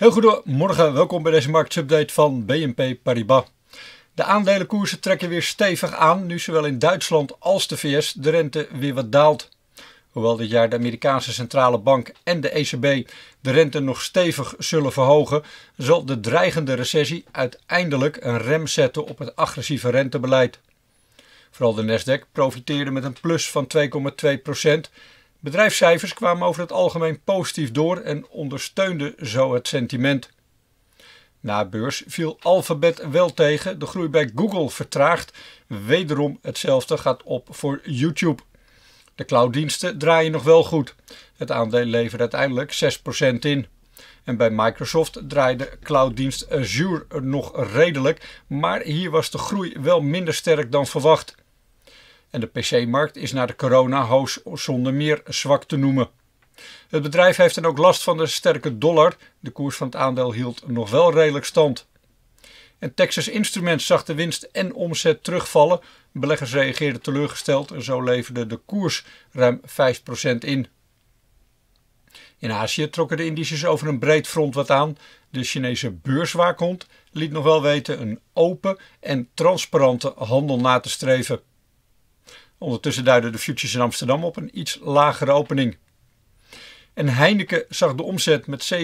Heel goedemorgen, welkom bij deze marktsupdate van BNP Paribas. De aandelenkoersen trekken weer stevig aan, nu zowel in Duitsland als de VS de rente weer wat daalt. Hoewel dit jaar de Amerikaanse Centrale Bank en de ECB de rente nog stevig zullen verhogen, zal de dreigende recessie uiteindelijk een rem zetten op het agressieve rentebeleid. Vooral de Nasdaq profiteerde met een plus van 2,2%. Bedrijfscijfers kwamen over het algemeen positief door en ondersteunden zo het sentiment. Na beurs viel Alphabet wel tegen, de groei bij Google vertraagt. Wederom hetzelfde gaat op voor YouTube. De clouddiensten draaien nog wel goed. Het aandeel levert uiteindelijk 6% in. En bij Microsoft draaide clouddienst Azure nog redelijk, maar hier was de groei wel minder sterk dan verwacht. En de pc-markt is na de corona-hoos zonder meer zwak te noemen. Het bedrijf heeft dan ook last van de sterke dollar. De koers van het aandeel hield nog wel redelijk stand. En Texas Instruments zag de winst en omzet terugvallen. Beleggers reageerden teleurgesteld en zo leverde de koers ruim 5% in. In Azië trokken de indices over een breed front wat aan. De Chinese beurswaakhond liet nog wel weten een open en transparante handel na te streven. Ondertussen duiden de futures in Amsterdam op een iets lagere opening. En Heineken zag de omzet met 7,8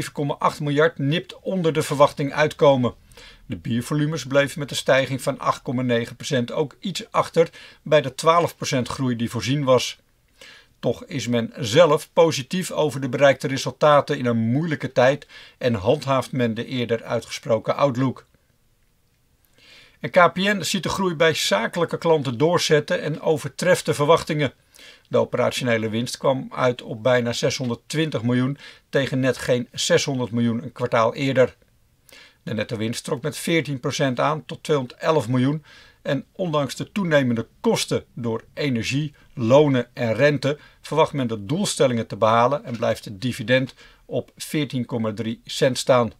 miljard nipt onder de verwachting uitkomen. De biervolumes bleven met een stijging van 8,9% ook iets achter bij de 12% groei die voorzien was. Toch is men zelf positief over de bereikte resultaten in een moeilijke tijd en handhaaft men de eerder uitgesproken outlook. En KPN ziet de groei bij zakelijke klanten doorzetten en overtreft de verwachtingen. De operationele winst kwam uit op bijna 620 miljoen tegen net geen 600 miljoen een kwartaal eerder. De netto winst trok met 14% aan tot 211 miljoen en ondanks de toenemende kosten door energie, lonen en rente verwacht men de doelstellingen te behalen en blijft het dividend op 14,3 cent staan.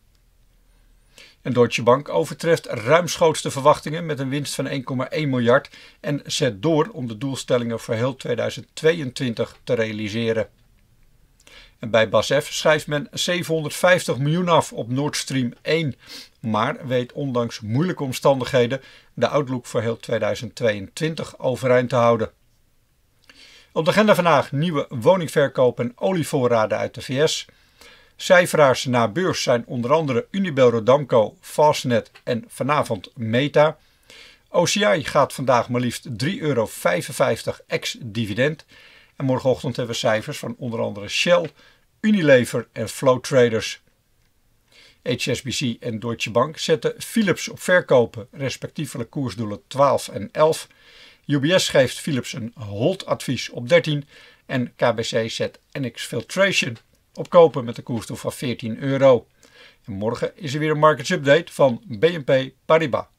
En Deutsche Bank overtreft ruimschoots de verwachtingen met een winst van 1,1 miljard en zet door om de doelstellingen voor heel 2022 te realiseren. En bij BASF schrijft men 750 miljoen af op Nord Stream 1, maar weet ondanks moeilijke omstandigheden de outlook voor heel 2022 overeind te houden. Op de agenda vandaag nieuwe woningverkoop en olievoorraden uit de VS. Cijferaars na beurs zijn onder andere Unibail Rodamco, Fastnet en vanavond Meta. OCI gaat vandaag maar liefst €3,55 ex-dividend. En morgenochtend hebben we cijfers van onder andere Shell, Unilever en Flowtraders. HSBC en Deutsche Bank zetten Philips op verkopen, respectievelijk koersdoelen 12 en 11. UBS geeft Philips een hold-advies op 13 en KBC zet NX Filtration opkopen met de koersdoel van €14. En morgen is er weer een markets update van BNP Paribas.